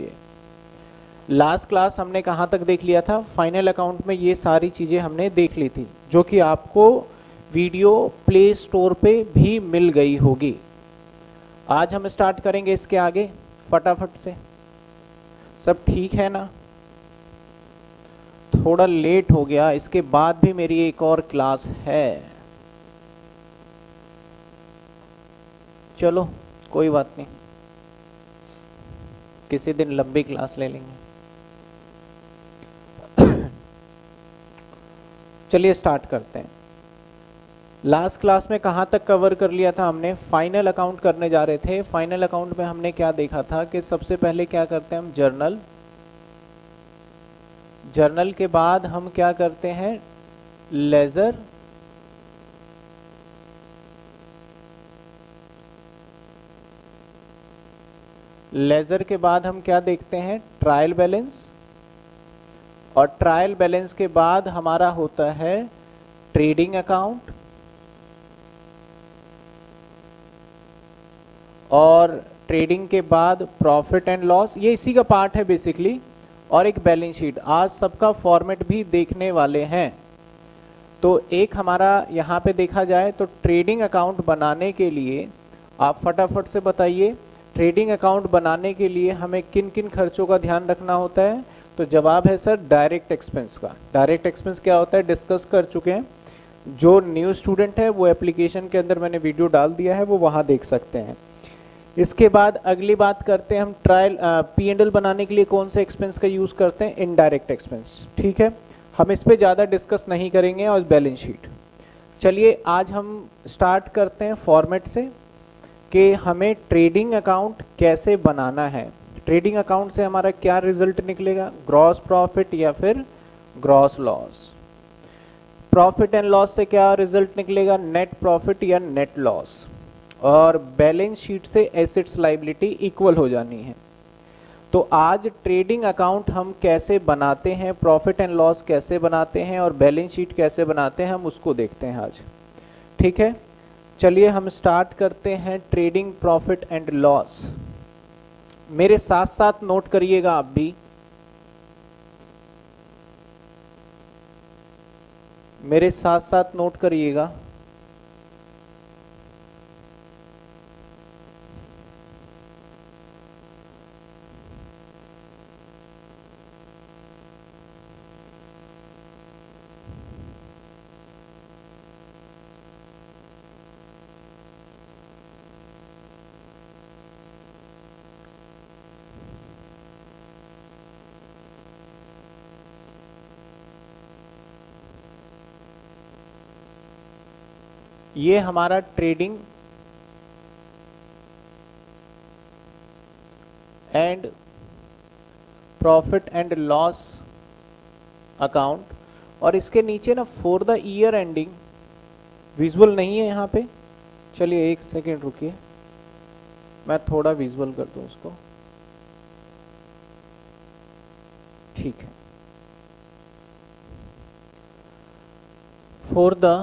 लिए। Last class हमने कहाँ तक देख लिया था, फाइनल अकाउंट में ये सारी चीज़ें हमने देख ली थी, जो कि आपको वीडियो प्ले स्टोर पे भी मिल गई होगी। आज हम स्टार्ट करेंगे इसके आगे फटाफट से। सब ठीक है ना? थोड़ा लेट हो गया, इसके बाद भी मेरी एक और क्लास है। चलो कोई बात नहीं, किसी दिन लंबी क्लास ले लेंगे। चलिए स्टार्ट करते हैं। लास्ट क्लास में कहाँ तक कवर कर लिया था हमने? फाइनल अकाउंट करने जा रहे थे। फाइनल अकाउंट में हमने क्या देखा था कि सबसे पहले क्या करते हैं हम, जर्नल। जर्नल के बाद हम क्या करते हैं, लेजर। लेजर के बाद हम क्या देखते हैं, ट्रायल बैलेंस। और ट्रायल बैलेंस के बाद हमारा होता है ट्रेडिंग अकाउंट। और ट्रेडिंग के बाद प्रॉफिट एंड लॉस, ये इसी का पार्ट है बेसिकली। और एक बैलेंस शीट, आज सबका फॉर्मेट भी देखने वाले हैं। तो एक हमारा यहाँ पे देखा जाए तो ट्रेडिंग अकाउंट बनाने के लिए, आप फटाफट से बताइए ट्रेडिंग अकाउंट बनाने के लिए हमें किन किन खर्चों का ध्यान रखना होता है? तो जवाब है सर डायरेक्ट एक्सपेंस का। डायरेक्ट एक्सपेंस क्या होता है डिस्कस कर चुके हैं। जो न्यू स्टूडेंट है वो एप्लीकेशन के अंदर मैंने वीडियो डाल दिया है, वो वहाँ देख सकते हैं। इसके बाद अगली बात करते हैं हम ट्रायल P&L बनाने के लिए कौन से एक्सपेंस का यूज करते हैं, इनडायरेक्ट एक्सपेंस। ठीक है, हम इस पे ज़्यादा डिस्कस नहीं करेंगे। और बैलेंस शीट, चलिए आज हम स्टार्ट करते हैं फॉर्मेट से कि हमें ट्रेडिंग अकाउंट कैसे बनाना है। ट्रेडिंग अकाउंट से हमारा क्या रिजल्ट निकलेगा, ग्रॉस प्रॉफिट या फिर gross loss. Profit and loss से क्या रिजल्ट निकलेगा, नेट प्रॉफिट या नेट लॉस। और बैलेंस शीट से एसेट्स लायबिलिटी इक्वल हो जानी है। तो आज ट्रेडिंग अकाउंट हम कैसे बनाते हैं, प्रॉफिट एंड लॉस कैसे बनाते हैं और बैलेंस शीट कैसे बनाते हैं, हम उसको देखते हैं आज। ठीक है, चलिए हम स्टार्ट करते हैं ट्रेडिंग प्रॉफिट एंड लॉस। मेरे साथ साथ नोट करिएगा आप भी, मेरे साथ साथ नोट करिएगा। ये हमारा trading and profit and loss account. और इसके नीचे ना for the year ending visual नहीं है यहाँ पे। चलिए एक सेकेंड रुकिए, मैं थोड़ा विजुअल कर दूँ उसको। ठीक है, फॉर द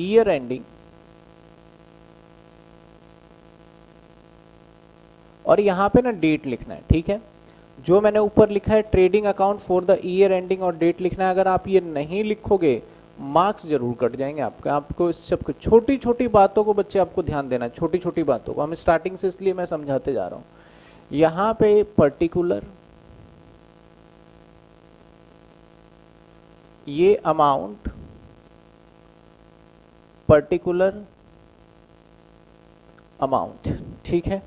ईयर एंडिंग। और यहां पे ना डेट लिखना है। ठीक है, जो मैंने ऊपर लिखा है trading account for the year ending और डेट लिखना है। अगर आप ये नहीं लिखोगे मार्क्स जरूर कट जाएंगे आपके। आपको इस सबको छोटी छोटी बातों को बच्चे आपको ध्यान देना है, छोटी छोटी बातों को हम स्टार्टिंग से, इसलिए मैं समझाते जा रहा हूं। यहां पे पर्टिकुलर ये अमाउंट, पर्टिकुलर अमाउंट। ठीक है,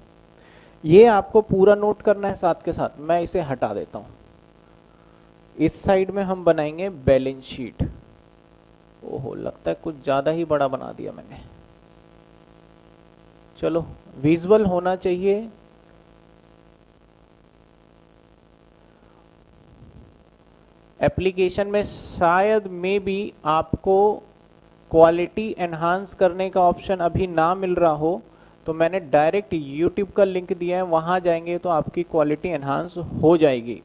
ये आपको पूरा नोट करना है साथ के साथ। मैं इसे हटा देता हूं। इस साइड में हम बनाएंगे बैलेंस शीट। ओहो, लगता है कुछ ज्यादा ही बड़ा बना दिया मैंने। चलो, विजुअल होना चाहिए। एप्लीकेशन में शायद मे बी आपको क्वालिटी एनहांस करने का ऑप्शन अभी ना मिल रहा हो, तो मैंने डायरेक्ट YouTube का लिंक दिया है, वहाँ जाएंगे तो आपकी क्वालिटी एनहांस हो जाएगी।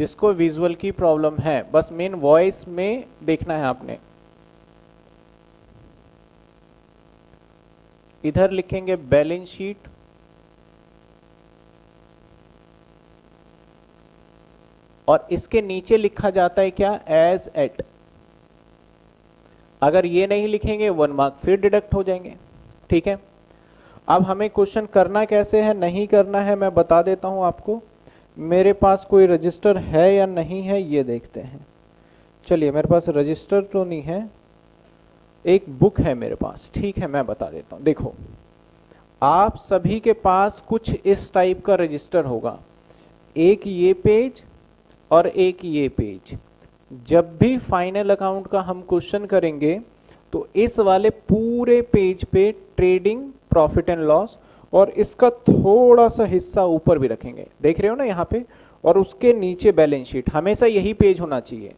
जिसको विजुअल की प्रॉब्लम है, बस मेन वॉइस में देखना है आपने। इधर लिखेंगे बैलेंस शीट, और इसके नीचे लिखा जाता है क्या, एज एट। अगर ये नहीं लिखेंगे 1 मार्क फिर डिडक्ट हो जाएंगे। ठीक है, अब हमें क्वेश्चन करना कैसे है, नहीं करना है मैं बता देता हूं आपको। मेरे पास कोई रजिस्टर है या नहीं है ये देखते हैं। चलिए, मेरे पास रजिस्टर तो नहीं है, एक बुक है मेरे पास। ठीक है, मैं बता देता हूं। देखो, आप सभी के पास कुछ इस टाइप का रजिस्टर होगा, एक ये पेज और एक ये पेज। जब भी फाइनल अकाउंट का हम क्वेश्चन करेंगे तो इस वाले पूरे पेज पे ट्रेडिंग, प्रॉफिट एंड लॉस और इसका थोड़ा सा हिस्सा ऊपर भी रखेंगे। देख रहे हो ना यहाँ पे, और उसके नीचे बैलेंस शीट। हमेशा यही पेज होना चाहिए।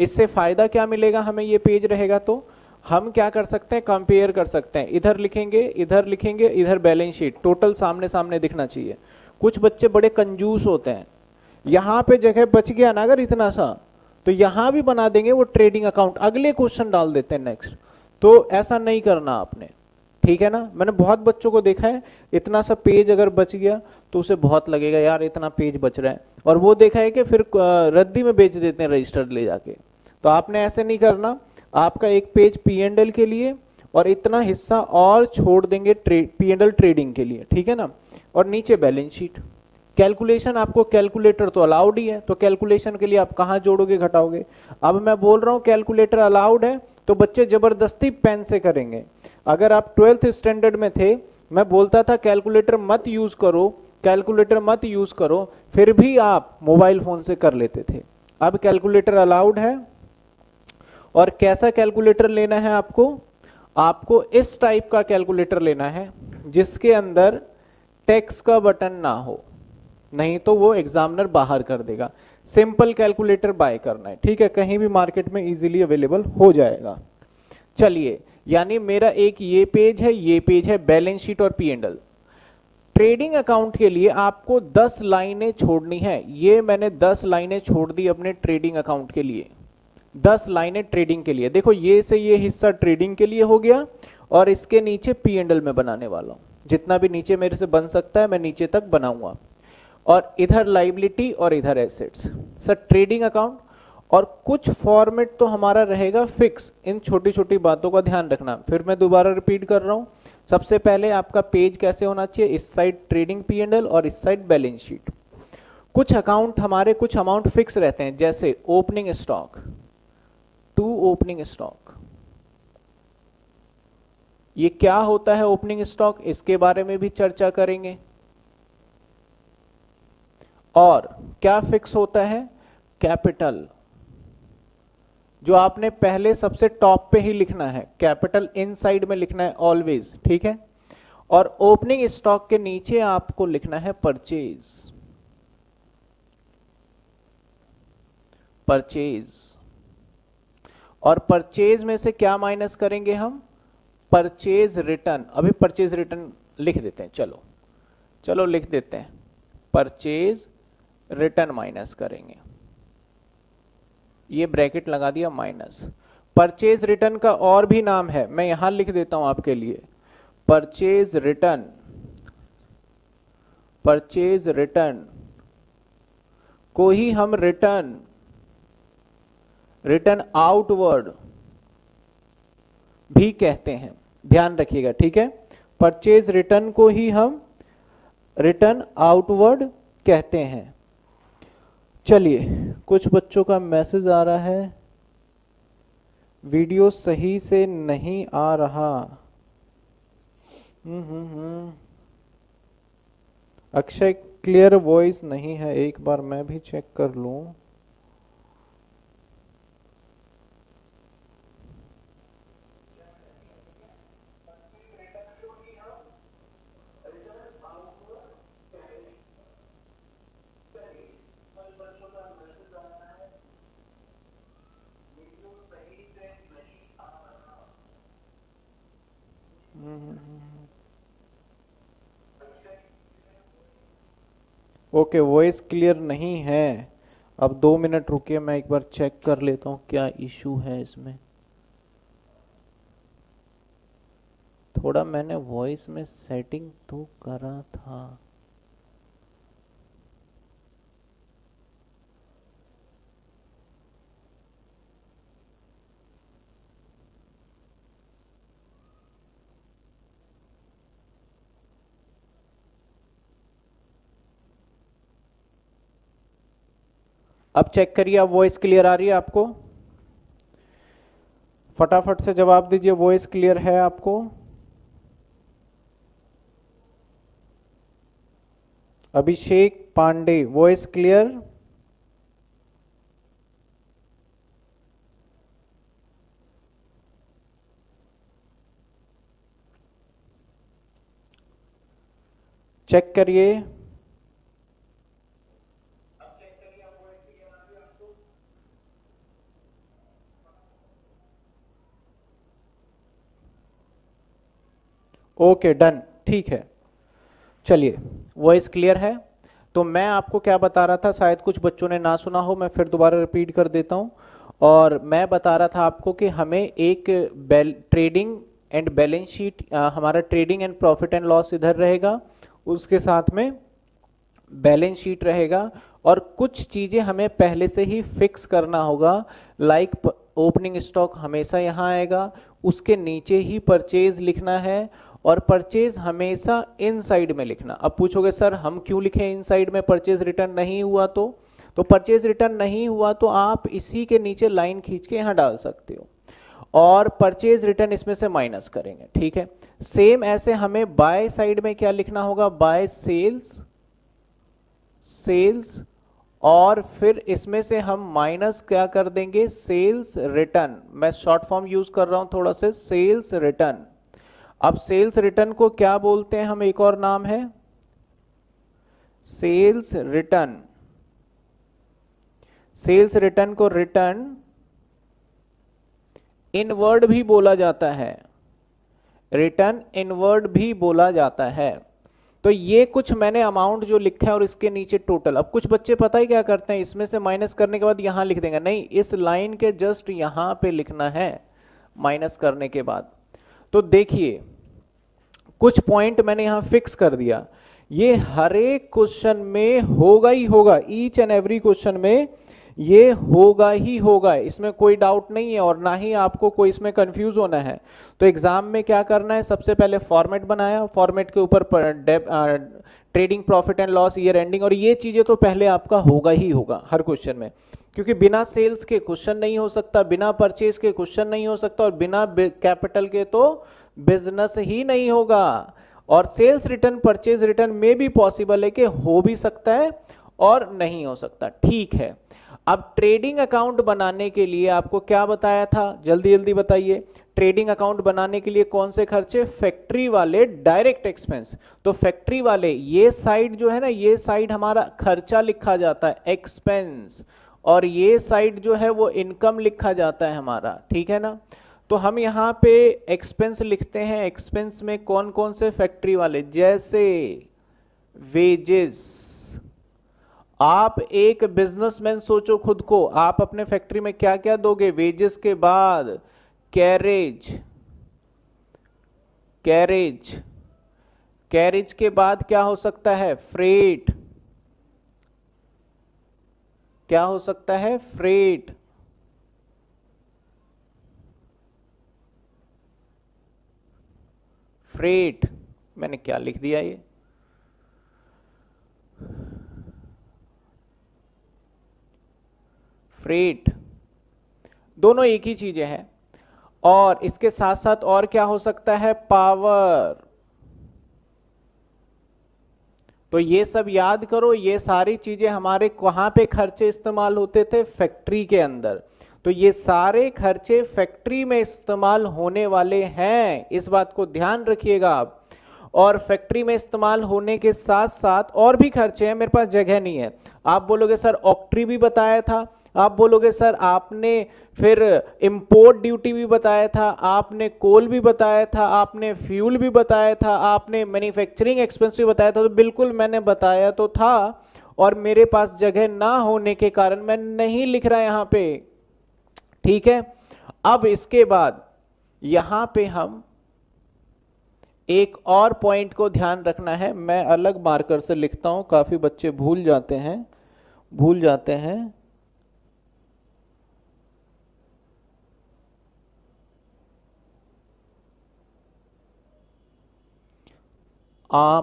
इससे फायदा क्या मिलेगा हमें, ये पेज रहेगा तो हम क्या कर सकते हैं, कंपेयर कर सकते हैं। इधर लिखेंगे, इधर लिखेंगे, इधर बैलेंस शीट, टोटल सामने सामने दिखना चाहिए। कुछ बच्चे बड़े कंजूस होते हैं, यहाँ पे जगह बच गया ना अगर इतना सा, तो यहाँ भी बना देंगे वो ट्रेडिंग अकाउंट, अगले क्वेश्चन डाल देते हैं नेक्स्ट। तो ऐसा नहीं करना आपने, ठीक है ना। मैंने बहुत बच्चों को देखा है, इतना सा पेज अगर बच गया तो उसे बहुत लगेगा यार इतना पेज बच रहा है, और वो देखा है कि फिर रद्दी में बेच देते हैं रजिस्टर्ड ले जाके। तो आपने ऐसे नहीं करना। आपका एक पेज P&L के लिए और इतना हिस्सा और छोड़ देंगे P&L ट्रेडिंग के लिए, ठीक है ना। और नीचे बैलेंस शीट, कैलकुलेशन, आपको कैलकुलेटर तो अलाउड ही है, तो कैलकुलेशन के लिए आप कहाँ जोड़ोगे, घटाओगे। अब मैं बोल रहा हूँ कैलकुलेटर अलाउड है तो बच्चे जबरदस्ती पेन से करेंगे। अगर आप 12th स्टैंडर्ड में थे, मैं बोलता था कैलकुलेटर मत यूज करो, कैलकुलेटर मत यूज करो, फिर भी आप मोबाइल फोन से कर लेते थे। अब कैलकुलेटर अलाउड है। और कैसा कैलकुलेटर लेना है आपको, आपको इस टाइप का कैलकुलेटर लेना है जिसके अंदर टैक्स का बटन ना हो, नहीं तो वो एग्जामिनर बाहर कर देगा। सिंपल कैलकुलेटर बाय करना है, ठीक है, कहीं भी मार्केट में इजीली अवेलेबल हो जाएगा। चलिए, यानी मेरा एक ये पेज है, ये पेज है, बैलेंस शीट और P&L। ट्रेडिंग अकाउंट के लिए आपको 10 लाइनें छोड़नी है। ये मैंने 10 लाइनें छोड़ दी अपने ट्रेडिंग अकाउंट के लिए, 10 लाइनें ट्रेडिंग के लिए। देखो, ये से ये हिस्सा ट्रेडिंग के लिए हो गया और इसके नीचे P&L में बनाने वाला हूँ। जितना भी नीचे मेरे से बन सकता है मैं नीचे तक बनाऊंगा। और इधर लायबिलिटी और इधर एसेट्स, सर ट्रेडिंग अकाउंट। और कुछ फॉर्मेट तो हमारा रहेगा फिक्स। इन छोटी छोटी बातों का ध्यान रखना। फिर मैं दोबारा रिपीट कर रहा हूँ। सबसे पहले आपका पेज कैसे होना चाहिए, इस साइड ट्रेडिंग P&L और इस साइड बैलेंस शीट। कुछ अकाउंट हमारे, कुछ अमाउंट फिक्स रहते हैं, जैसे ओपनिंग स्टॉक, 2 ओपनिंग स्टॉक। ये क्या होता है ओपनिंग स्टॉक, इसके बारे में भी चर्चा करेंगे। और क्या फिक्स होता है, कैपिटल, जो आपने पहले सबसे टॉप पे ही लिखना है, कैपिटल इनसाइड में लिखना है ऑलवेज, ठीक है। और ओपनिंग स्टॉक के नीचे आपको लिखना है परचेज, परचेज। और परचेज में से क्या माइनस करेंगे हम, परचेज रिटर्न। अभी परचेज रिटर्न लिख देते हैं, चलो चलो लिख देते हैं, परचेज रिटर्न माइनस करेंगे। ये ब्रैकेट लगा दिया माइनस। परचेज रिटर्न का और भी नाम है, मैं यहां लिख देता हूं आपके लिए, परचेज रिटर्न, परचेज रिटर्न को ही हम रिटर्न, रिटर्न आउटवर्ड भी कहते हैं, ध्यान रखिएगा, ठीक है। परचेज रिटर्न को ही हम रिटर्न आउटवर्ड कहते हैं। चलिए, कुछ बच्चों का मैसेज आ रहा है, वीडियो सही से नहीं आ रहा। अक्षय, क्लियर वॉइस नहीं है, एक बार मैं भी चेक कर लूं। ओके, वॉइस क्लियर नहीं है। अब 2 मिनट रुकिए, मैं एक बार चेक कर लेता हूँ क्या इशू है इसमें। थोड़ा मैंने वॉइस में सेटिंग तो करा था। अब चेक करिए, अब वॉइस क्लियर आ रही है आपको? फटाफट से जवाब दीजिए, वॉइस क्लियर है आपको? Abhishek Pandey, voice clear? Check करिए। ओके, डन, ठीक है। चलिए, वॉइस क्लियर है। तो मैं आपको क्या बता रहा था, शायद कुछ बच्चों ने ना सुना हो, मैं फिर दोबारा रिपीट कर देता हूँ। और मैं बता रहा था आपको कि हमें एक ट्रेडिंग एंड बैलेंस शीट, हमारा trading and profit and loss इधर रहेगा, उसके साथ में बैलेंस शीट रहेगा। और कुछ चीज़ें हमें पहले से ही फिक्स करना होगा, लाइक ओपनिंग स्टॉक हमेशा यहाँ आएगा, उसके नीचे ही परचेज लिखना है, और परचेज हमेशा इनसाइड में लिखना। अब पूछोगे सर हम क्यों लिखें इनसाइड में, परचेज रिटर्न नहीं हुआ तो परचेज रिटर्न नहीं हुआ तो आप इसी के नीचे लाइन खींच के यहाँ डाल सकते हो, और परचेज रिटर्न इसमें से माइनस करेंगे, ठीक है। सेम ऐसे हमें बाय साइड में क्या लिखना होगा, बाय सेल्स, और फिर इसमें से हम माइनस क्या कर देंगे, सेल्स रिटर्न। मैं शॉर्ट फॉर्म यूज कर रहा हूं थोड़ा से, सेल्स रिटर्न। अब सेल्स रिटर्न को क्या बोलते हैं, हम एक और नाम है सेल्स रिटर्न। सेल्स रिटर्न को रिटर्न इनवर्ड भी बोला जाता है, रिटर्न इनवर्ड भी बोला जाता है। तो ये कुछ मैंने अमाउंट जो लिखा है और इसके नीचे टोटल। अब कुछ बच्चे पता ही क्या करते हैं, इसमें से माइनस करने के बाद यहां लिख देंगे, नहीं, इस लाइन के जस्ट यहां पे लिखना है माइनस करने के बाद। तो देखिए, कुछ पॉइंट मैंने यहां फिक्स कर दिया, ये हर एक क्वेश्चन में होगा ही होगा, ईच एंड एवरी क्वेश्चन में ये होगा ही होगा, इसमें कोई डाउट नहीं है, और ना ही आपको कोई इसमें कंफ्यूज होना है। तो एग्जाम में क्या करना है, सबसे पहले फॉर्मेट बनाया, फॉर्मेट के ऊपर trading profit and loss, year ending, और ये चीजें तो पहले आपका होगा ही होगा हर क्वेश्चन में, क्योंकि बिना सेल्स के क्वेश्चन नहीं हो सकता, बिना परचेज के क्वेश्चन नहीं हो सकता, और बिना कैपिटल के तो बिजनेस ही नहीं होगा। और सेल्स रिटर्न परचेज रिटर्न में भी पॉसिबल है कि हो भी सकता है और नहीं हो सकता, ठीक है। अब ट्रेडिंग अकाउंट बनाने के लिए आपको क्या बताया था, जल्दी जल्दी बताइए। ट्रेडिंग अकाउंट बनाने के लिए कौन से खर्चे, फैक्ट्री वाले, डायरेक्ट एक्सपेंस। तो फैक्ट्री वाले ये साइड जो है ना, ये साइड हमारा खर्चा लिखा जाता है, एक्सपेंस, और ये साइड जो है वो इनकम लिखा जाता है हमारा, ठीक है ना। तो हम यहाँ पे एक्सपेंस लिखते हैं, एक्सपेंस में कौन कौन से फैक्ट्री वाले, जैसे वेजेस। आप एक बिजनेसमैन सोचो खुद को, आप अपने फैक्ट्री में क्या क्या दोगे, वेजेस के बाद कैरेज, कैरेज, कैरेज के बाद क्या हो सकता है, फ्रेट, क्या हो सकता है, फ्रेट, फ्रेट, मैंने क्या लिख दिया ये, फ्रेट, दोनों एक ही चीजें हैं। और इसके साथ साथ और क्या हो सकता है, पावर। तो ये सब याद करो, ये सारी चीजें हमारे कहां पे खर्चे इस्तेमाल होते थे, फैक्ट्री के अंदर। तो ये सारे खर्चे फैक्ट्री में इस्तेमाल होने वाले हैं, इस बात को ध्यान रखिएगा आप। और फैक्ट्री में इस्तेमाल होने के साथ साथ और भी खर्चे हैं, मेरे पास जगह नहीं है। आप बोलोगे सर ऑक्ट्री भी बताया था, आप बोलोगे सर आपने फिर इंपोर्ट ड्यूटी भी बताया था, आपने कोल भी बताया था, आपने फ्यूल भी बताया था, आपने मैन्युफैक्चरिंग एक्सपेंस भी बताया था। तो बिल्कुल मैंने बताया तो था, और मेरे पास जगह ना होने के कारण मैं नहीं लिख रहा यहां पे, ठीक है। अब इसके बाद यहां पे हम एक और पॉइंट को ध्यान रखना है, मैं अलग मार्कर से लिखता हूं, काफी बच्चे भूल जाते हैं। आप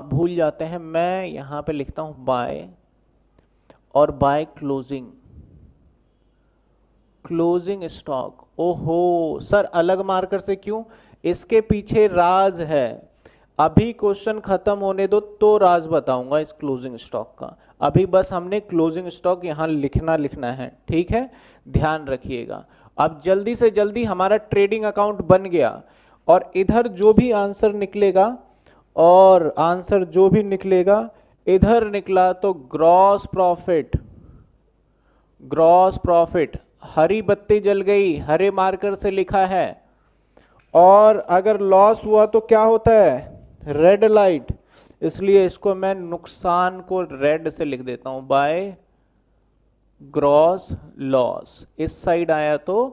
भूल जाते हैं, मैं यहां पे लिखता हूं बाय और बाय क्लोजिंग, क्लोजिंग स्टॉक। ओहो सर अलग मार्कर से क्यों? इसके पीछे राज है। अभी क्वेश्चन खत्म होने दो तो राज बताऊंगा इस क्लोजिंग स्टॉक का। अभी बस हमने क्लोजिंग स्टॉक यहां लिखना है, ठीक है, ध्यान रखिएगा। अब जल्दी से जल्दी हमारा ट्रेडिंग अकाउंट बन गया और इधर जो भी आंसर निकलेगा इधर निकला तो ग्रॉस प्रॉफिट। ग्रॉस प्रॉफिट हरी बत्ती जल गई, हरे मार्कर से लिखा है। और अगर लॉस हुआ तो क्या होता है? Red light. इसलिए इसको मैं नुकसान को रेड से लिख देता हूं, बाय ग्रॉस लॉस। इस साइड आया तो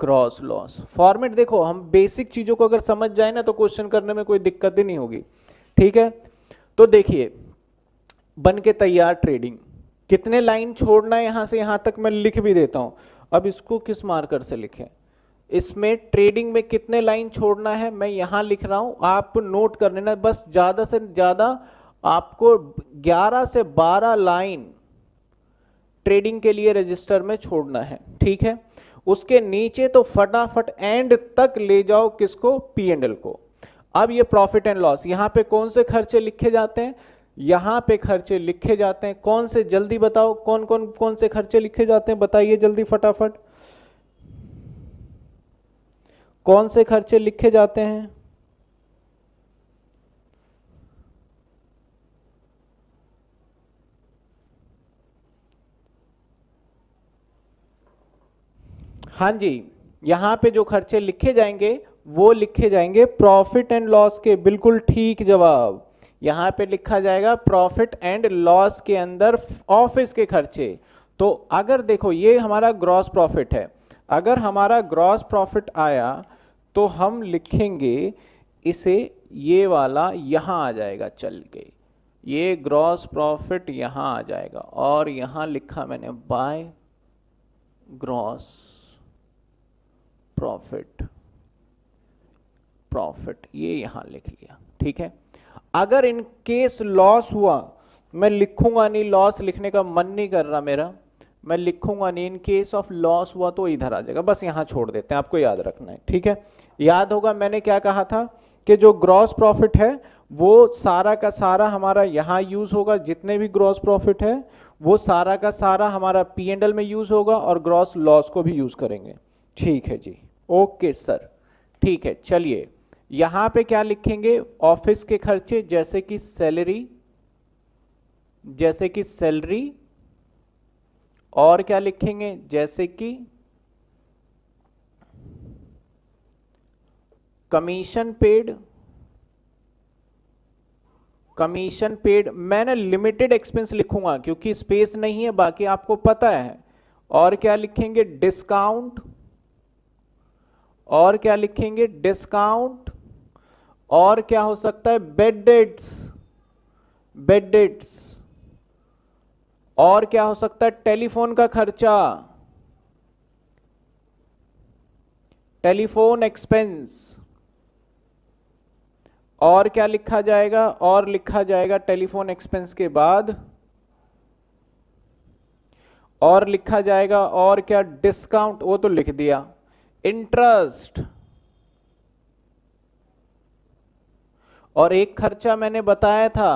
ग्रॉस लॉस। फॉर्मेट देखो, हम बेसिक चीजों को अगर समझ जाए ना तो क्वेश्चन करने में कोई दिक्कत ही नहीं होगी, ठीक है। तो देखिए बन के तैयार ट्रेडिंग, कितने लाइन छोड़ना है यहां से यहां तक मैं लिख भी देता हूं। अब इसको किस मार्कर से लिखें? इसमें ट्रेडिंग में कितने लाइन छोड़ना है मैं यहां लिख रहा हूं, आप नोट कर लेना। बस ज्यादा से ज्यादा आपको 11 से 12 लाइन ट्रेडिंग के लिए रजिस्टर में छोड़ना है, ठीक है। उसके नीचे तो फटाफट एंड तक ले जाओ, किसको? पी एंड एल को। अब ये प्रॉफिट एंड लॉस, यहां पे कौन से खर्चे लिखे जाते हैं? यहां पे खर्चे लिखे जाते हैं कौन से? जल्दी बताओ कौन से खर्चे लिखे जाते हैं, बताइए जल्दी फटाफट कौन से खर्चे लिखे जाते हैं? हां जी, यहां पे जो खर्चे लिखे जाएंगे वो लिखे जाएंगे प्रॉफिट एंड लॉस के, बिल्कुल ठीक जवाब। यहां पे लिखा जाएगा प्रॉफिट एंड लॉस के अंदर ऑफिस के खर्चे। तो अगर देखो ये हमारा ग्रॉस प्रॉफिट है, अगर हमारा ग्रॉस प्रॉफिट आया तो हम लिखेंगे इसे, ये वाला यहां आ जाएगा चल के, ये ग्रॉस प्रॉफिट यहां आ जाएगा और यहां लिखा मैंने बाय ग्रॉस प्रॉफिट। ये यहां लिख लिया, ठीक है। अगर इन केस लॉस हुआ, मैं लिखूंगा नहीं, लॉस लिखने का मन नहीं कर रहा मेरा, मैं लिखूंगा नहीं। इन केस ऑफ लॉस हुआ तो इधर आ जाएगा, बस यहां छोड़ देते हैं, आपको याद रखना है, ठीक है। याद होगा मैंने क्या कहा था कि जो ग्रॉस प्रॉफिट है वो सारा का सारा हमारा यहां यूज होगा, जितने भी ग्रॉस प्रॉफिट है वो सारा का सारा हमारा पी एंड एल में यूज होगा और ग्रॉस लॉस को भी यूज करेंगे, ठीक है जी। ओके सर, ठीक है। चलिए यहां पे क्या लिखेंगे? ऑफिस के खर्चे, जैसे कि सैलरी, और क्या लिखेंगे? जैसे कि कमीशन पेड। मैंने लिमिटेड एक्सपेंस लिखूंगा क्योंकि स्पेस नहीं है, बाकी आपको पता है। और क्या लिखेंगे? डिस्काउंट। और क्या हो सकता है? बेड डेट्स, और क्या हो सकता है? टेलीफोन का खर्चा, टेलीफोन एक्सपेंस। और क्या लिखा जाएगा? और लिखा जाएगा टेलीफोन एक्सपेंस के बाद, और लिखा जाएगा और क्या? डिस्काउंट, वो तो लिख दिया। इंटरेस्ट, और एक खर्चा मैंने बताया था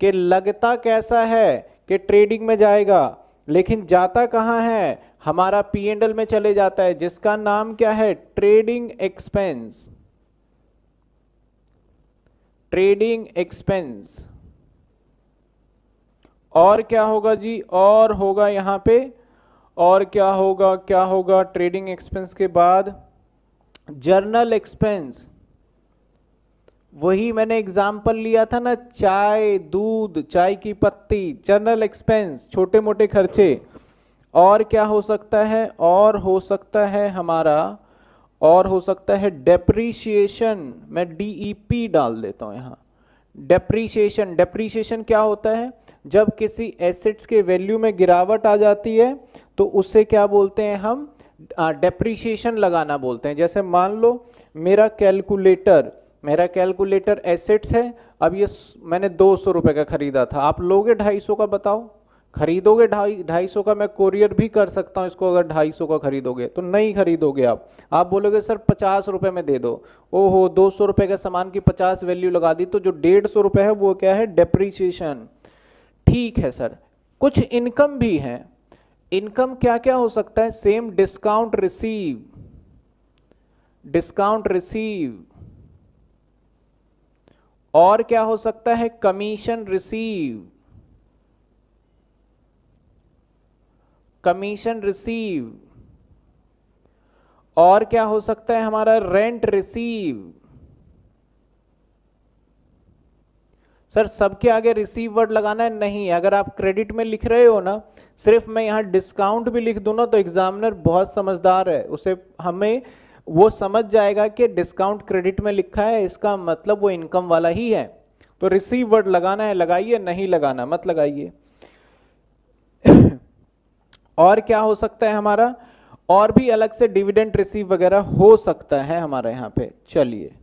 कि लगता कैसा है कि ट्रेडिंग में जाएगा लेकिन जाता कहां है? हमारा पी एंड एल में चले जाता है, जिसका नाम क्या है? Trading expense. और क्या होगा जी? और होगा यहां पे, और क्या होगा? ट्रेडिंग एक्सपेंस के बाद जर्नल एक्सपेंस, वही मैंने एग्जाम्पल लिया था ना, चाय, दूध, चाय की पत्ती, जनरल एक्सपेंस, छोटे मोटे खर्चे। और क्या हो सकता है? और हो सकता है हमारा, और हो सकता है डेप्रीशिएशन। मैं डीईपी डाल देता हूं यहां, डेप्रीशिएशन। क्या होता है? जब किसी एसेट्स के वैल्यू में गिरावट आ जाती है तो उससे क्या बोलते हैं हम? डेप्रीशिएशन लगाना बोलते हैं। जैसे मान लो मेरा कैलकुलेटर, एसेट्स है, अब ये मैंने 200 रुपए का खरीदा था, आप लोगे 250 का, बताओ खरीदोगे 250 का, मैं कोरियर भी कर सकता हूं इसको, अगर 250 का खरीदोगे तो नहीं खरीदोगे आप बोलोगे सर 50 रुपए में दे दो। ओहो, 200 रुपए का सामान की 50 वैल्यू लगा दी, तो जो 150 रुपए है वो क्या है, डेप्रीसिएशन। ठीक है सर, कुछ इनकम भी है। इनकम क्या क्या हो सकता है, same, discount receive, discount receive, और क्या हो सकता है, कमीशन रिसीव, कमीशन रिसीव, और क्या हो सकता है हमारा, रेंट रिसीव। सर सबके आगे रिसीव वर्ड लगाना है? नहीं, अगर आप क्रेडिट में लिख रहे हो ना, सिर्फ मैं यहां डिस्काउंट भी लिख दूं ना तो एग्जामिनर बहुत समझदार है, उसे हमें वो समझ जाएगा कि डिस्काउंट क्रेडिट में लिखा है, इसका मतलब वो इनकम वाला ही है। तो रिसीव वर्ड लगाना है लगाइए, नहीं लगाना मत लगाइए। और क्या हो सकता है हमारा, और भी अलग से डिविडेंड रिसीव वगैरह हो सकता है हमारे यहां पे। चलिए,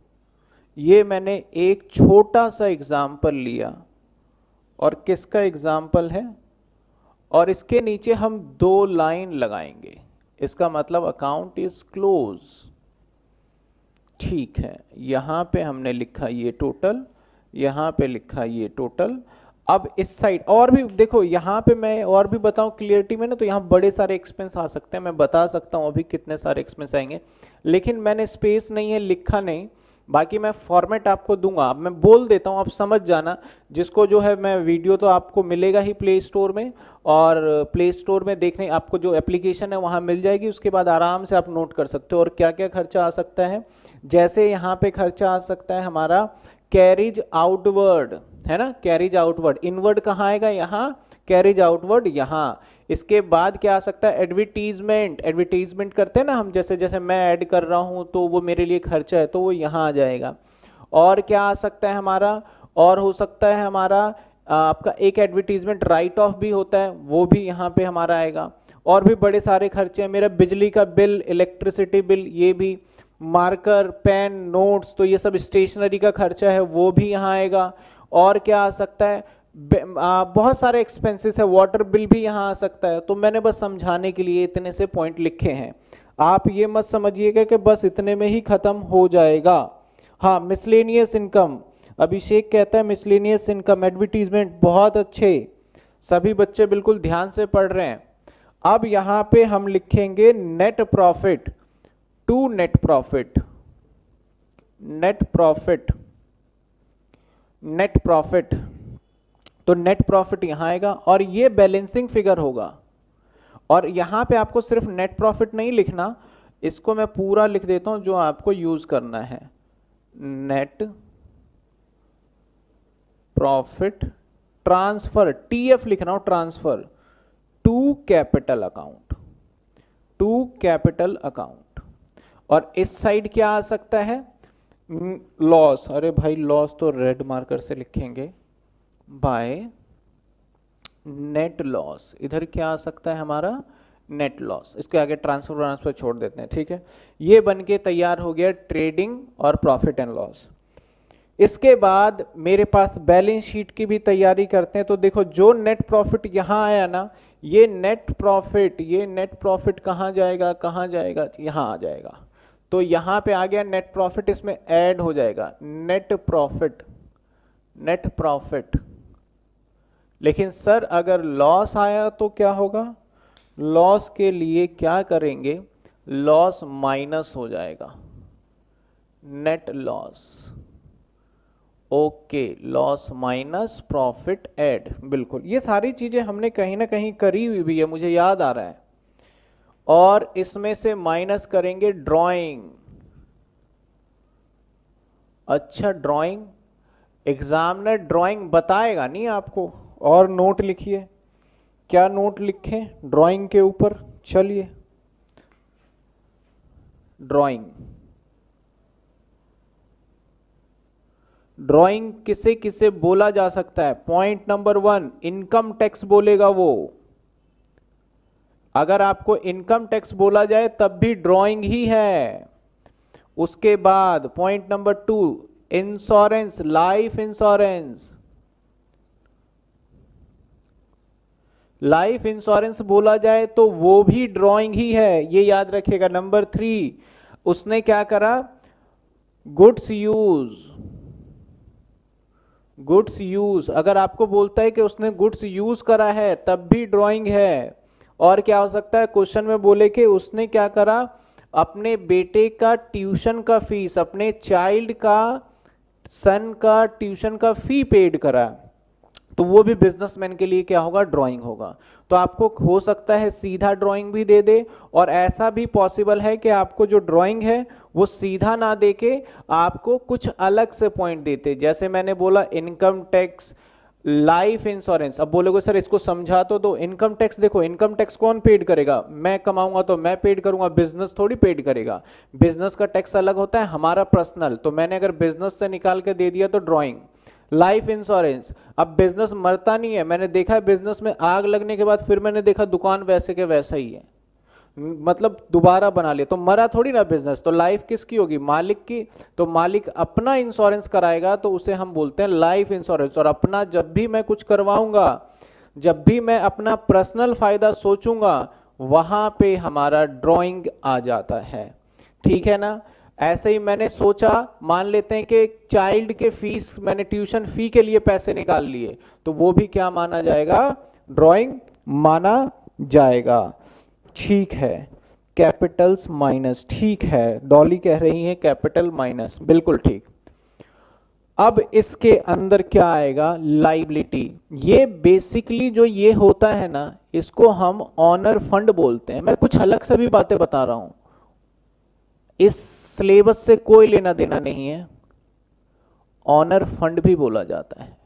ये मैंने एक छोटा सा एग्जाम्पल लिया, और किसका एग्जाम्पल है, और इसके नीचे हम 2 लाइन लगाएंगे, इसका मतलब अकाउंट इज क्लोज। ठीक है, यहां पे हमने लिखा ये टोटल, यहां पे लिखा ये टोटल। अब इस साइड और भी देखो, यहां पे मैं और भी बताऊं क्लियरिटी में ना, तो यहां बड़े सारे एक्सपेंस आ सकते हैं, मैं बता सकता हूं अभी कितने सारे एक्सपेंस आएंगे, लेकिन मैंने स्पेस नहीं है, लिखा नहीं, बाकी मैं फॉर्मेट आपको दूंगा, अब मैं बोल देता हूं, आप समझ जाना। जिसको जो है, मैं वीडियो तो आपको मिलेगा ही प्ले स्टोर में, और प्ले स्टोर में देखने आपको जो एप्लीकेशन है वहां मिल जाएगी, उसके बाद आराम से आप नोट कर सकते हो। और क्या क्या खर्चा आ सकता है, जैसे यहाँ पे खर्चा आ सकता है हमारा कैरिज आउटवर्ड, है ना, कैरिज आउटवर्ड, इनवर्ड कहाँ आएगा, यहाँ, कैरिज आउटवर्ड यहाँ। इसके बाद क्या आ सकता है, एडवर्टीजमेंट, एडवर्टीजमेंट करते हैं ना हम, जैसे जैसे मैं ऐड कर रहा हूं तो वो मेरे लिए खर्चा है, तो वो यहां आ जाएगा। और क्या आ सकता है हमारा, और हो सकता है हमारा आपका एक एडवर्टीजमेंट राइट ऑफ भी होता है, वो भी यहां पे हमारा आएगा। और भी बड़े सारे खर्चे हैं, मेरा बिजली का बिल, इलेक्ट्रिसिटी बिल, ये भी, मार्कर, पेन, नोट्स, तो ये सब स्टेशनरी का खर्चा है, वो भी यहाँ आएगा। और क्या आ सकता है, बहुत सारे एक्सपेंसेस है, वाटर बिल भी यहाँ आ सकता है। तो मैंने बस समझाने के लिए इतने से पॉइंट लिखे हैं, आप ये मत समझिएगा कि बस इतने में ही खत्म हो जाएगा। हाँ, मिसलेनियस इनकम, अभिषेक कहता है मिसलेनियस इनकम, एडवर्टीजमेंट, बहुत अच्छे, सभी बच्चे बिल्कुल ध्यान से पढ़ रहे हैं। अब यहाँ पे हम लिखेंगे net profit, to net profit, net profit, net profit, तो नेट प्रॉफिट यहां आएगा, और ये बैलेंसिंग फिगर होगा। और यहां पे आपको सिर्फ नेट प्रॉफिट नहीं लिखना, इसको मैं पूरा लिख देता हूं जो आपको यूज करना है, नेट प्रॉफिट ट्रांसफर, टीएफ लिख रहा हूं, transfer to capital account, to capital account. और इस साइड क्या आ सकता है, लॉस, अरे भाई लॉस तो रेड मार्कर से लिखेंगे, बाय नेट लॉस। इधर क्या आ सकता है हमारा, नेट लॉस, इसके आगे ट्रांसफर ट्रांसफर छोड़ देते हैं, ठीक है। ये बनके तैयार हो गया ट्रेडिंग और प्रॉफिट एंड लॉस। इसके बाद मेरे पास बैलेंस शीट की भी तैयारी करते हैं, तो देखो जो नेट प्रॉफिट यहां आया ना, ये नेट प्रॉफिट, ये नेट प्रॉफिट कहां जाएगा, कहां जाएगा, यहां आ जाएगा। तो यहां पे आ गया नेट प्रॉफिट, इसमें ऐड हो जाएगा नेट प्रॉफिट, नेट प्रॉफिट। लेकिन सर अगर लॉस आया तो क्या होगा, लॉस के लिए क्या करेंगे, लॉस माइनस हो जाएगा, net loss. Okay, loss minus profit add, बिल्कुल, ये सारी चीजें हमने कहीं ना कहीं करी हुई भी है, मुझे याद आ रहा है। और इसमें से माइनस करेंगे ड्राइंग, अच्छा ड्राइंग, एग्जामिनर ड्राइंग बताएगा नहीं आपको। और नोट लिखिए, क्या नोट लिखे ड्राइंग के ऊपर, चलिए ड्राइंग, ड्राइंग किसे किसे बोला जा सकता है, पॉइंट नंबर 1 इनकम टैक्स बोलेगा वो। अगर आपको इनकम टैक्स बोला जाए तब भी ड्राइंग ही है। उसके बाद point number 2 insurance, life insurance, life insurance बोला जाए तो वो भी ड्राइंग ही है, ये याद रखिएगा। नंबर 3, उसने क्या करा, गुड्स यूज। अगर आपको बोलता है कि उसने गुड्स यूज करा है तब भी ड्राइंग है। और क्या हो सकता है, क्वेश्चन में बोले कि उसने क्या करा, अपने बेटे का ट्यूशन का फीस, अपने चाइल्ड का, सन का ट्यूशन का फी पेड करा, तो वो भी बिजनेसमैन के लिए क्या होगा, ड्राइंग होगा। तो आपको हो सकता है सीधा ड्राइंग भी दे दे, और ऐसा भी पॉसिबल है कि आपको जो ड्राइंग है वो सीधा ना देके आपको कुछ अलग से पॉइंट देते। जैसे मैंने बोला इनकम टैक्स, लाइफ इंश्योरेंस। अब बोलोगे सर इसको समझा तो दो। इनकम टैक्स देखो, इनकम टैक्स कौन पेड करेगा, मैं कमाऊंगा तो मैं पेड करूंगा, बिजनेस थोड़ी पेड करेगा। बिजनेस का टैक्स अलग होता है, हमारा पर्सनल। तो मैंने अगर बिजनेस से निकाल के दे दिया तो ड्राइंग। लाइफ इंश्योरेंस, अब बिजनेस मरता नहीं है, मैंने देखा है बिजनेस में आग लगने के बाद फिर मैंने देखा दुकान वैसे के वैसा ही है, मतलब दोबारा बना लिया, तो मरा थोड़ी ना बिजनेस। तो लाइफ किसकी होगी, मालिक की। तो मालिक अपना इंश्योरेंस कराएगा तो उसे हम बोलते हैं लाइफ इंश्योरेंस। और अपना जब भी मैं कुछ करवाऊंगा, जब भी मैं अपना पर्सनल फायदा सोचूंगा, वहां पे हमारा ड्राइंग आ जाता है, ठीक है ना। ऐसे ही मैंने सोचा, मान लेते हैं कि चाइल्ड के फीस, मैंने ट्यूशन फी के लिए पैसे निकाल लिए, तो वो भी क्या माना जाएगा, ड्राइंग माना जाएगा, ठीक है। कैपिटल्स माइनस, ठीक है, डॉली कह रही है कैपिटल माइनस, बिल्कुल ठीक। अब इसके अंदर क्या आएगा, लाइबिलिटी। ये बेसिकली जो ये होता है ना, इसको हम ऑनर फंड बोलते हैं। मैं कुछ अलग से भी बातें बता रहा हूं, इस सिलेबस से कोई लेना देना नहीं है। ऑनर फंड भी बोला जाता है,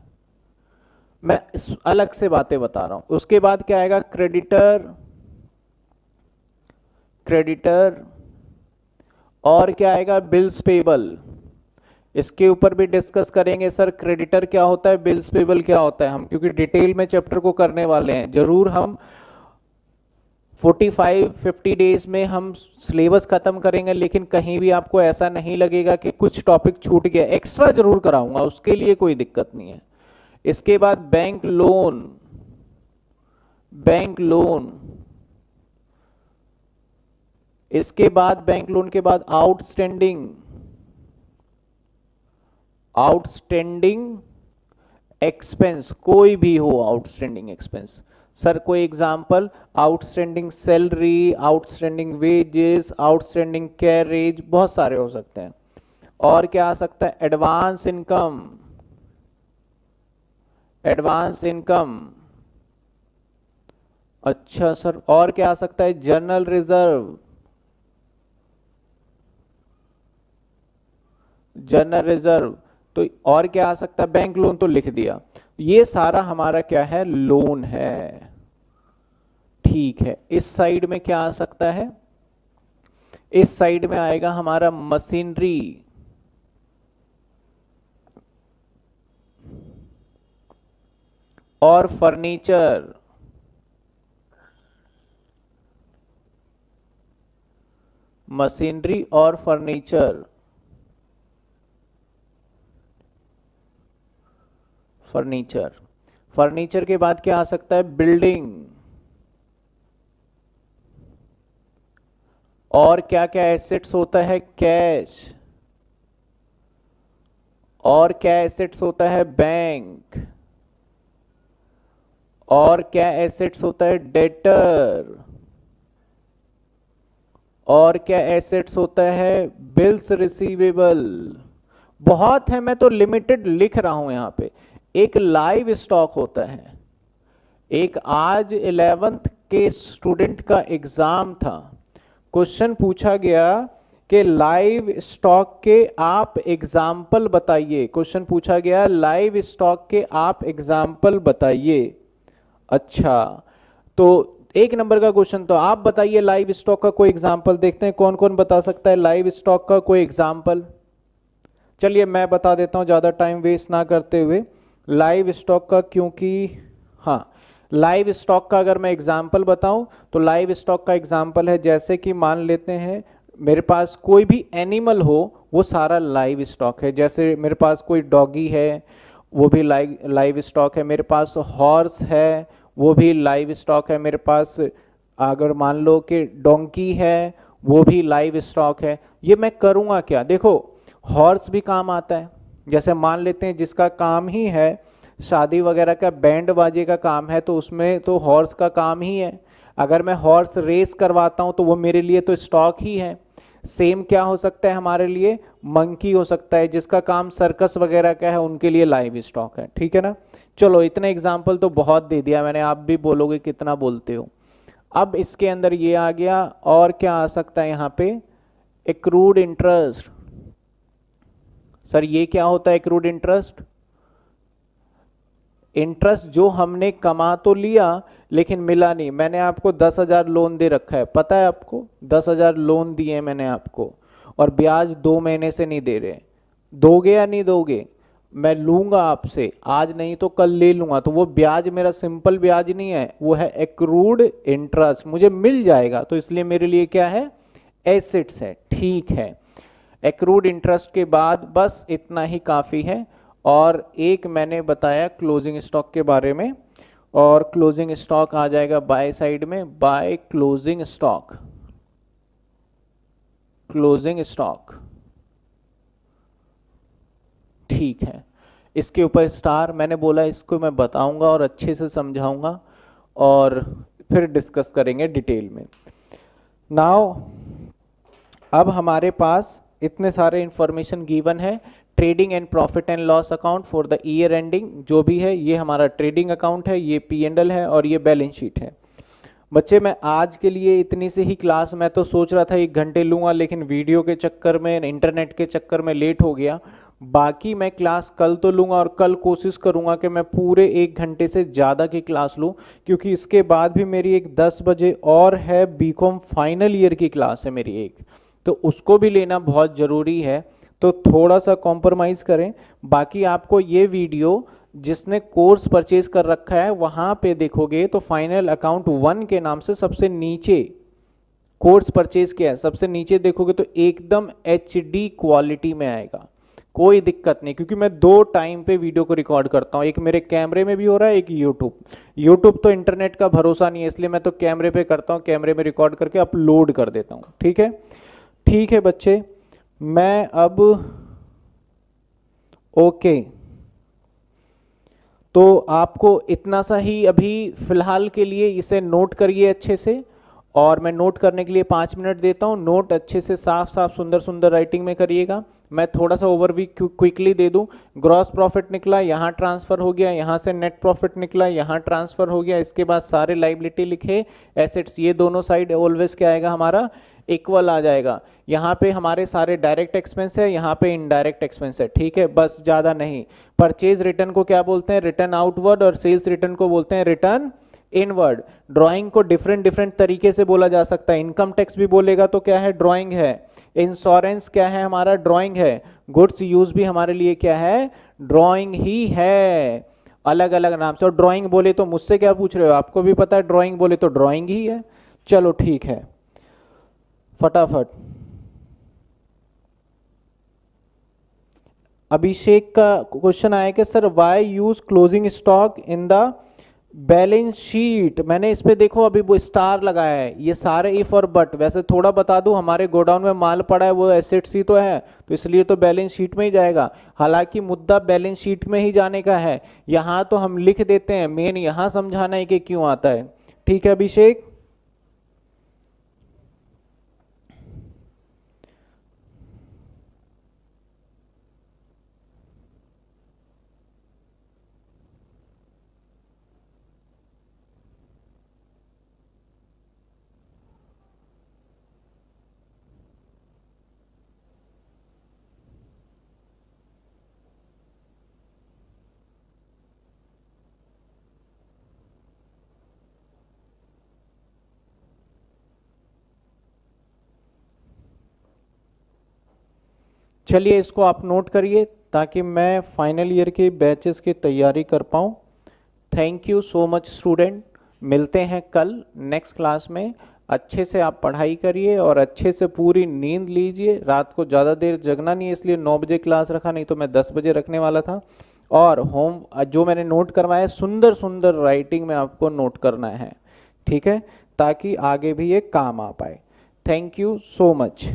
मैं अलग से बातें बता रहा हूं। उसके बाद क्या आएगा, क्रेडिटर और क्या आएगा, बिल्स पेबल। इसके ऊपर भी डिस्कस करेंगे। सर क्रेडिटर क्या होता है, बिल्स पेबल क्या होता है, हम क्योंकि डिटेल में चैप्टर को करने वाले हैं, जरूर हम 45-50 डेज में हम सिलेबस खत्म करेंगे। लेकिन कहीं भी आपको ऐसा नहीं लगेगा कि कुछ टॉपिक छूट गया, एक्स्ट्रा जरूर कराऊंगा, उसके लिए कोई दिक्कत नहीं है। इसके बाद बैंक लोन, इसके बाद बैंक लोन के बाद आउटस्टैंडिंग एक्सपेंस, कोई भी हो आउटस्टैंडिंग एक्सपेंस। सर कोई example, outstanding salary, outstanding wages, outstanding carriage, बहुत सारे हो सकते हैं। और क्या आ सकता है, एडवांस इनकम, अच्छा सर। और क्या आ सकता है, जनरल रिजर्व। तो और क्या आ सकता है, बैंक लोन तो लिख दिया। ये सारा हमारा क्या है, लोन है, ठीक है। इस साइड में क्या आ सकता है, इस साइड में आएगा हमारा मशीनरी और फर्नीचर। के बाद क्या आ सकता है, बिल्डिंग। और क्या क्या एसेट्स होता है, कैश। और क्या एसेट्स होता है, बैंक। और क्या एसेट्स होता है, डेटर। और क्या एसेट्स होता है, बिल्स रिसीवेबल। बहुत है, मैं तो लिमिटेड लिख रहा हूं। यहां पे एक लाइव स्टॉक होता है। एक आज 11th के स्टूडेंट का एग्जाम था, क्वेश्चन पूछा गया कि लाइव स्टॉक के आप एग्जाम्पल बताइए। क्वेश्चन पूछा गया लाइव स्टॉक के आप एग्जाम्पल बताइए। अच्छा, तो 1 नंबर का क्वेश्चन, तो आप बताइए लाइव स्टॉक का कोई एग्जाम्पल। देखते हैं कौन कौन बता सकता है लाइव स्टॉक का कोई एग्जाम्पल। चलिए मैं बता देता हूं ज्यादा टाइम वेस्ट ना करते हुए लाइव स्टॉक का, क्योंकि हाँ लाइव स्टॉक का अगर मैं एग्जाम्पल बताऊं तो लाइव स्टॉक का एग्जाम्पल है जैसे कि मान लेते हैं मेरे पास कोई भी एनिमल हो, वो सारा लाइव स्टॉक है। जैसे मेरे पास कोई डॉगी है, वो भी लाइव स्टॉक है। मेरे पास हॉर्स है, वो भी लाइव स्टॉक है मेरे पास। अगर मान लो कि डोंकी है, वो भी लाइव स्टॉक है। ये मैं करूँगा क्या, देखो हॉर्स भी काम आता है। जैसे मान लेते हैं जिसका काम ही है शादी वगैरह का, बैंड बाजे का काम है, तो उसमें तो हॉर्स का काम ही है। अगर मैं हॉर्स रेस करवाता हूं तो वो मेरे लिए तो स्टॉक ही है। सेम क्या हो सकता है हमारे लिए, मंकी हो सकता है, जिसका काम सर्कस वगैरह का है, उनके लिए लाइव स्टॉक है। ठीक है ना, चलो इतने एग्जाम्पल तो बहुत दे दिया मैंने, आप भी बोलोगे कितना बोलते हो। अब इसके अंदर ये आ गया, और क्या आ सकता है यहाँ पे, एक्रूड इंटरेस्ट। सर ये क्या होता है एक्रूड इंटरेस्ट? इंटरेस्ट जो हमने कमा तो लिया लेकिन मिला नहीं। मैंने आपको 10,000 लोन दे रखा है, पता है आपको, 10,000 लोन दिए मैंने आपको, और ब्याज 2 महीने से नहीं दे रहे। दोगे या नहीं दोगे? मैं लूंगा आपसे, आज नहीं तो कल ले लूंगा। तो वो ब्याज मेरा सिंपल ब्याज नहीं है, वो है एक्रूड इंटरेस्ट, मुझे मिल जाएगा, तो इसलिए मेरे लिए क्या है, एसेट्स है। ठीक है, एक्रूड इंटरेस्ट के बाद बस इतना ही काफी है। और एक मैंने बताया क्लोजिंग स्टॉक के बारे में, और क्लोजिंग स्टॉक आ जाएगा बाय साइड में, by closing stock. Closing stock ठीक है, इसके ऊपर स्टार। मैंने बोला इसको मैं बताऊंगा और अच्छे से समझाऊंगा और फिर डिस्कस करेंगे डिटेल में। नाउ अब हमारे पास इतने सारे इंफॉर्मेशन गिवन है। Trading and profit and loss account for the year ending, जो भी है, ये हमारा ट्रेडिंग अकाउंट है, ये P&L है, और ये बैलेंस शीट है। बच्चे मैं आज के लिए इतनी से ही क्लास, मैं तो सोच रहा था 1 घंटे लूंगा, लेकिन वीडियो के चक्कर में, इंटरनेट के चक्कर में लेट हो गया। बाकी मैं क्लास कल तो लूंगा, और कल कोशिश करूंगा कि मैं पूरे 1 घंटे से ज्यादा की क्लास लूं, क्योंकि इसके बाद भी मेरी एक 10 बजे और है BCom फाइनल ईयर की क्लास है मेरी एक, तो उसको भी लेना बहुत जरूरी है। तो थोड़ा सा कॉम्प्रोमाइज करें। बाकी आपको ये वीडियो जिसने कोर्स परचेज कर रखा है वहां पे देखोगे तो फाइनल अकाउंट 1 के नाम से सबसे नीचे कोर्स परचेज किया है, सबसे नीचे देखोगे तो एकदम HD क्वालिटी में आएगा, कोई दिक्कत नहीं, क्योंकि मैं 2 टाइम पे वीडियो को रिकॉर्ड करता हूं, एक मेरे कैमरे में भी हो रहा है, एक यूट्यूब तो इंटरनेट का भरोसा नहीं है, इसलिए मैं तो कैमरे पे करता हूँ, कैमरे में रिकॉर्ड करके अपलोड कर देता हूँ। ठीक है, ठीक है बच्चे, मैं अब ओके, तो आपको इतना सा ही अभी फिलहाल के लिए इसे नोट करिए अच्छे से, और मैं नोट करने के लिए 5 मिनट देता हूं। नोट अच्छे से साफ साफ सुंदर सुंदर राइटिंग में करिएगा। मैं थोड़ा सा ओवरव्यू क्विकली दे दूं। ग्रॉस प्रॉफिट निकला, यहाँ ट्रांसफर हो गया, यहाँ से नेट प्रॉफिट निकला, यहाँ ट्रांसफर हो गया, इसके बाद सारे लायबिलिटी लिखे, एसेट्स, ये दोनों साइड ऑलवेज क्या आएगा हमारा, इक्वल आ जाएगा। यहाँ पे हमारे सारे डायरेक्ट एक्सपेंस है, यहाँ पे इनडायरेक्ट एक्सपेंस है। ठीक है, बस ज्यादा नहीं। परचेज रिटर्न को क्या बोलते हैं, रिटर्न आउटवर्ड, और सेल्स रिटर्न को बोलते हैं रिटर्न इनवर्ड। ड्राइंग को डिफरेंट डिफरेंट तरीके से बोला जा सकता है, इनकम टैक्स भी बोलेगा तो क्या है, ड्राइंग है। इंश्योरेंस क्या है हमारा, ड्राइंग है। गुड्स यूज भी हमारे लिए क्या है, ड्राइंग ही है, अलग अलग नाम से। और ड्राइंग बोले तो मुझसे क्या पूछ रहे हो, आपको भी पता है, ड्राइंग बोले तो ड्राइंग ही है। चलो ठीक है, फटाफट। अभिषेक का क्वेश्चन आया कि sir why use closing stock in the balance sheet. मैंने इस पे देखो अभी वो स्टार लगाया है, ये सारे इफ और बट। वैसे थोड़ा बता दूं, हमारे गोडाउन में माल पड़ा है, वो एसेट्स ही तो है, तो इसलिए तो बैलेंस शीट में ही जाएगा। हालांकि मुद्दा बैलेंस शीट में ही जाने का है, यहां तो हम लिख देते हैं, मेन यहां समझाना है कि क्यों आता है। ठीक है अभिषेक, चलिए इसको आप नोट करिए ताकि मैं फाइनल ईयर के बैचेस की तैयारी कर पाऊं। Thank you so much student, मिलते हैं कल नेक्स्ट क्लास में। अच्छे से आप पढ़ाई करिए और अच्छे से पूरी नींद लीजिए। रात को ज़्यादा देर जगना नहीं है, इसलिए 9 बजे क्लास रखा, नहीं तो मैं 10 बजे रखने वाला था। और होम जो मैंने नोट करवाया सुंदर सुंदर राइटिंग में आपको नोट करना है, ठीक है, ताकि आगे भी ये काम आ पाए। Thank you so much.